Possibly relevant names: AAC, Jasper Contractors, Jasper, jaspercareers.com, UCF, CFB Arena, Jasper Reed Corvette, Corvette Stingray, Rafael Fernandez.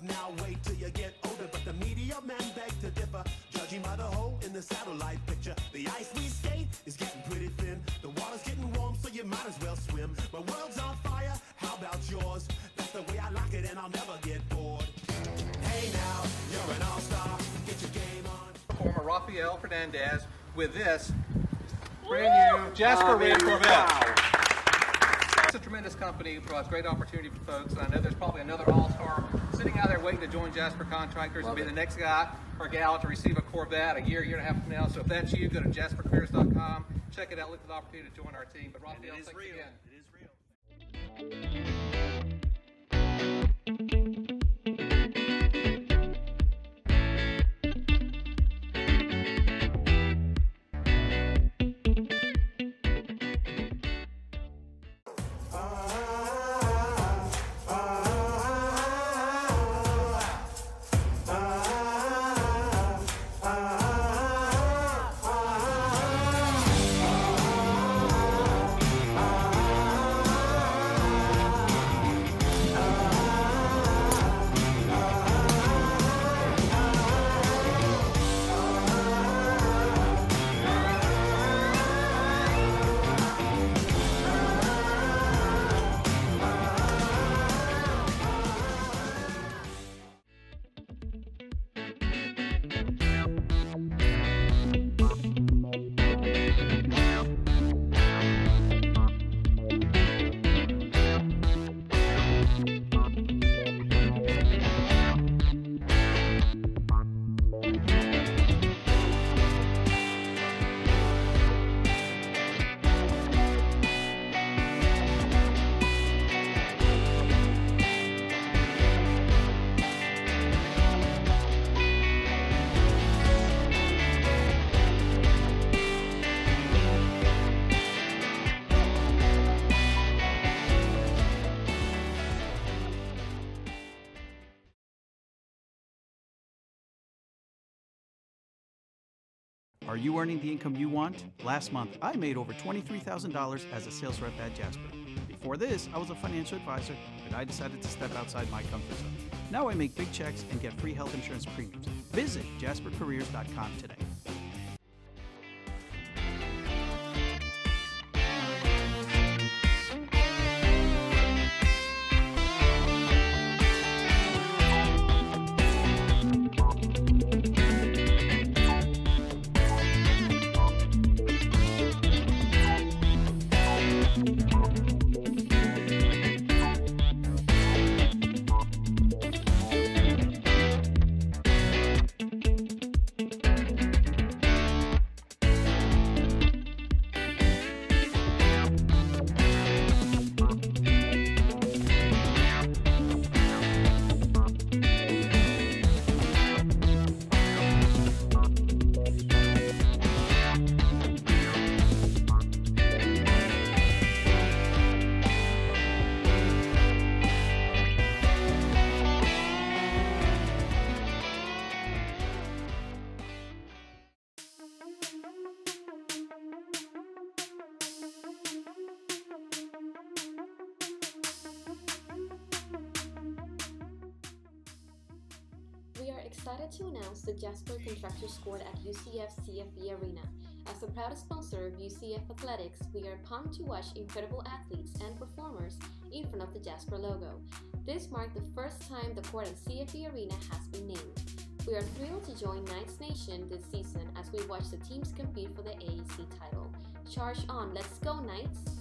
Now wait till you get older, but the media men beg to differ, judging by the hole in the satellite picture. The ice we skate is getting pretty thin, the water's getting warm, so you might as well swim. My world's on fire, how about yours? That's the way I like it, and I'll never get bored. Hey now, you're an all-star, get your game on. Former Rafael Fernandez with this brand new Jasper Reed Corvette. It's a tremendous company, it provides great opportunity for folks, and I know there's probably another all-star sitting out there waiting to join Jasper Contractors and be the next guy or gal to receive a Corvette a year, year and a half from now. So if that's you, go to jaspercareers.com, check it out, look for the opportunity to join our team. But Rafael, thanks again. It is real. Are you earning the income you want? Last month, I made over $23,000 as a sales rep at Jasper. Before this, I was a financial advisor, and I decided to step outside my comfort zone. Now I make big checks and get free health insurance premiums. Visit jaspercareers.com today. Excited to announce the Jasper Contractors squad at UCF CFB Arena. As the proudest sponsor of UCF Athletics, we are pumped to watch incredible athletes and performers in front of the Jasper logo. This marked the first time the court at CFB Arena has been named. We are thrilled to join Knights Nation this season as we watch the teams compete for the AAC title. Charge on, let's go Knights!